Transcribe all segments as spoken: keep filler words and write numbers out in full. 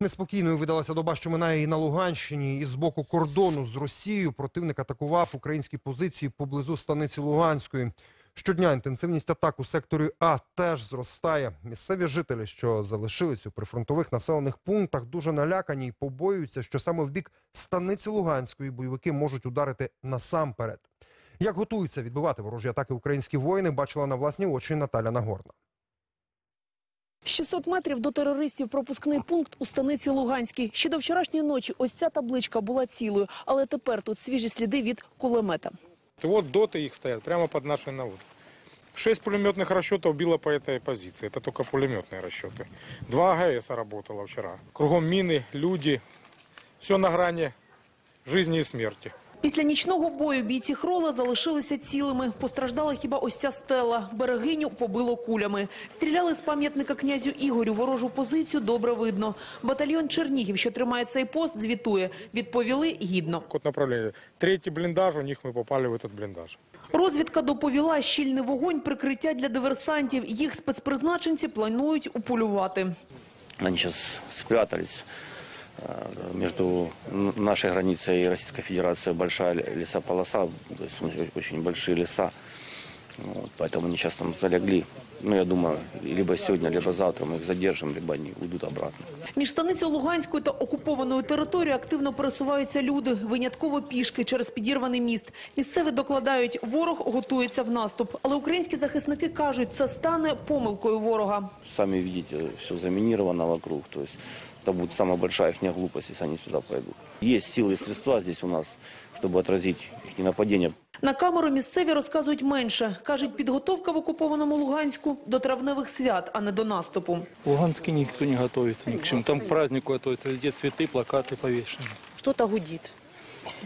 Неспокійною видалася доба, що минає і на Луганщині. І з боку кордону з Росією противник атакував українські позиції поблизу Станиці Луганської. Щодня інтенсивність атак у секторі А теж зростає. Місцеві жителі, що залишились у прифронтових населених пунктах, дуже налякані і побоюються, що саме в бік Станиці Луганської бойовики можуть ударити насамперед. Як готуються відбивати ворожі атаки українські воїни, бачила на власні очі Наталя Нагорна. шістсот метрів до терористів пропускний пункт у Станиці Луганській. Ще до вчорашньої ночі ось ця табличка була цілою, але тепер тут свіжі сліди від кулемета. Вот доты их стоят прямо под нашей наводкой. Шесть пулеметных расчетов било по этой позиции. Это только пулеметные расчеты. Два АГС работало вчера. Кругом мины, люди. Все на грани жизни и смерти. Після нічного бою бійці Хрола залишилися цілими. Постраждала хіба ось ця стела. Берегиню побило кулями. Стріляли з пам'ятника князю Ігорю. Ворожу позицію добре видно. Батальйон Чернігів, що тримає цей пост, звітує. Відповіли гідно. От направлення. Третій бліндаж, у них ми попали в цей бліндаж. Розвідка доповіла, щільний вогонь, прикриття для диверсантів. Їх спецпризначенці планують уполювати. Вони зараз спрятались. Между нашей границей и Российской Федерацией большая лесополоса, то есть очень большие леса, вот, поэтому они сейчас там залегли. Ну, я думаю, либо сьогодні, либо завтра ми їх задержимо, либо вони уйдуть обратно. Між Станицею Луганською та окупованою територією активно пересуваються люди, винятково пішки через підірваний міст. Місцеві докладають, ворог готується в наступ. Але українські захисники кажуть, це стане помилкою ворога. Самі бачите, все замініровано вокруг, то есть це буде найбільша їхня глупость, якщо вони сюди пойдуть. Є сили і средства тут у нас, щоб відразити їхні нападіння. На камеру місцеві розказують менше. Кажуть, підготовка в окупованому Луганську до травневих свят, а не до наступу. В Луганську ніхто не готується ні к чому. Там к празднику готуються, везде цвіти, плакати повішені. Хто-то гудить.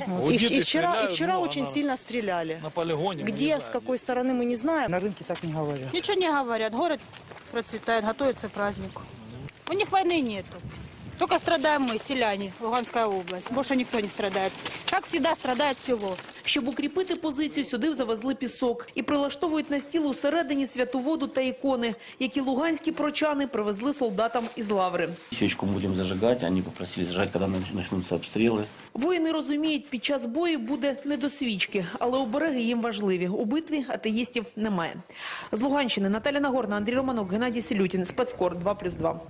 Гудит, и вчера, и вчера ну, очень она... сильно стреляли. На полигоне. Где, знаем, с какой нет. стороны, мы не знаем. На рынке так не говорят. Ничего не говорят. Город процветает, готовится к празднику. У них войны нету. Только страдаем мы, селяне, Луганская область. Больше никто не страдает. Как всегда, страдает село. Щоб укріпити позицію, сюди завезли пісок. І прилаштовують на стіл усередині святу воду та ікони, які луганські прочани привезли солдатам із Лаври. Свічку будемо зажигати, вони попросили зажигати, коли почнуться обстріли. Воїни розуміють, під час бою буде не до свічки, але обереги їм важливі. У битві атеїстів немає. З Луганщини Наталя Нагорна, Андрій Романок, Геннадій Селютин. Спецкор два плюс два.